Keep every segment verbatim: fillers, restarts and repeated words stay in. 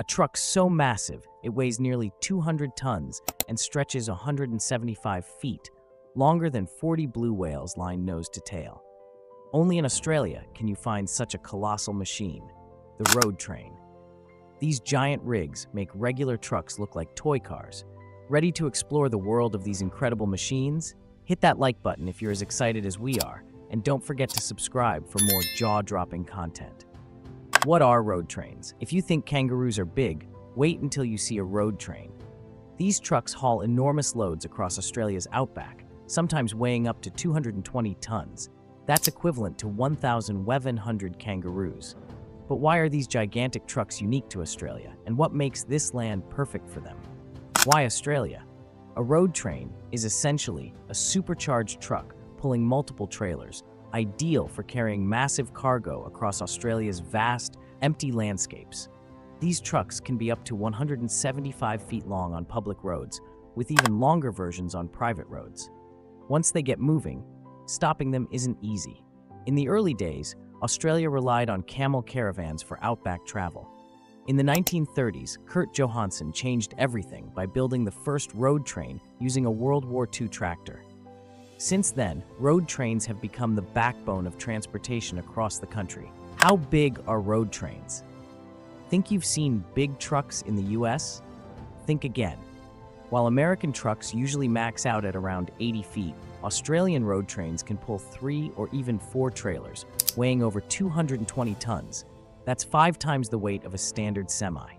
A truck so massive, it weighs nearly two hundred tons and stretches one hundred seventy-five feet, longer than forty blue whales line nose to tail. Only in Australia can you find such a colossal machine, the road train. These giant rigs make regular trucks look like toy cars. Ready to explore the world of these incredible machines? Hit that like button if you're as excited as we are, and don't forget to subscribe for more jaw-dropping content. What are road trains? If you think kangaroos are big, wait until you see a road train. These trucks haul enormous loads across Australia's outback, sometimes weighing up to two hundred twenty tons. That's equivalent to one thousand one hundred kangaroos. But why are these gigantic trucks unique to Australia, and what makes this land perfect for them? Why Australia? A road train is essentially a supercharged truck pulling multiple trailers, ideal for carrying massive cargo across Australia's vast, empty landscapes. These trucks can be up to one hundred seventy-five feet long on public roads, with even longer versions on private roads. Once they get moving, stopping them isn't easy. In the early days, Australia relied on camel caravans for outback travel. In the nineteen thirties, Kurt Johansson changed everything by building the first road train using a World War Two tractor. Since then, road trains have become the backbone of transportation across the country. How big are road trains? Think you've seen big trucks in the U S? Think again. While American trucks usually max out at around eighty feet, Australian road trains can pull three or even four trailers, weighing over two hundred twenty tons. That's five times the weight of a standard semi.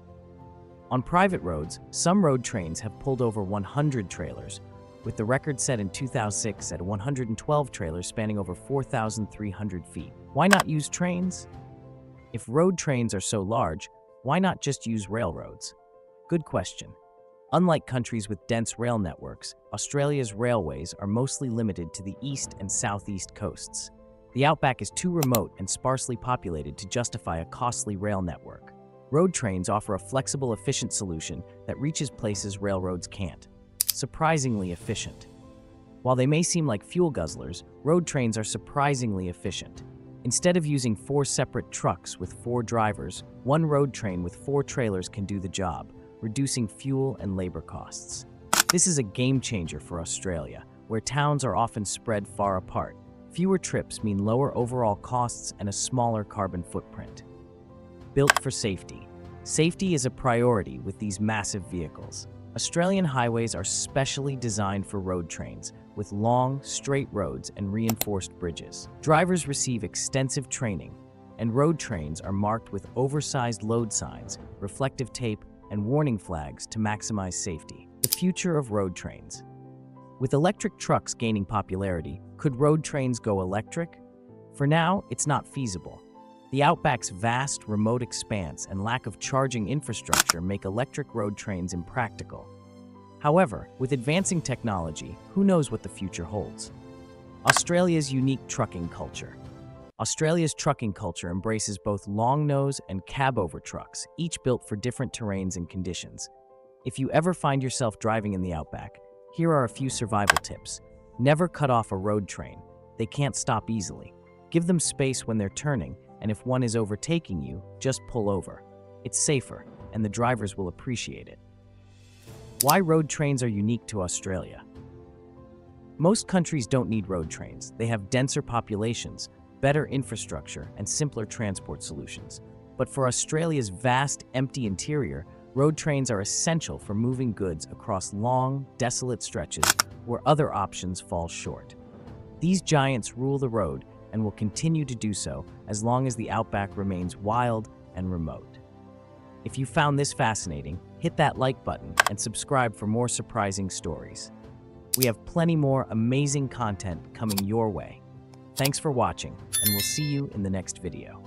On private roads, some road trains have pulled over one hundred trailers, with the record set in two thousand six at one hundred twelve trailers spanning over four thousand three hundred feet. Why not use trains? If road trains are so large, why not just use railroads? Good question. Unlike countries with dense rail networks, Australia's railways are mostly limited to the east and southeast coasts. The outback is too remote and sparsely populated to justify a costly rail network. Road trains offer a flexible, efficient solution that reaches places railroads can't. Surprisingly efficient. While they may seem like fuel guzzlers, road trains are surprisingly efficient. Instead of using four separate trucks with four drivers, one road train with four trailers can do the job, reducing fuel and labor costs. This is a game changer for Australia, where towns are often spread far apart. Fewer trips mean lower overall costs and a smaller carbon footprint. Built for safety. Safety is a priority with these massive vehicles. Australian highways are specially designed for road trains, with long, straight roads and reinforced bridges. Drivers receive extensive training, and road trains are marked with oversized load signs, reflective tape, and warning flags to maximize safety. The future of road trains. With electric trucks gaining popularity, could road trains go electric? For now, it's not feasible. The outback's vast, remote expanse and lack of charging infrastructure make electric road trains impractical. However, with advancing technology, who knows what the future holds? Australia's unique trucking culture. Australia's trucking culture embraces both long-nose and cab-over trucks, each built for different terrains and conditions. If you ever find yourself driving in the outback, here are a few survival tips. Never cut off a road train. They can't stop easily. Give them space when they're turning, and if one is overtaking you, just pull over. It's safer, and the drivers will appreciate it. Why road trains are unique to Australia? Most countries don't need road trains. They have denser populations, better infrastructure, and simpler transport solutions. But for Australia's vast, empty interior, road trains are essential for moving goods across long, desolate stretches where other options fall short. These giants rule the road and will continue to do so as long as the outback remains wild and remote. If you found this fascinating, hit that like button and subscribe for more surprising stories. We have plenty more amazing content coming your way. Thanks for watching, and we'll see you in the next video.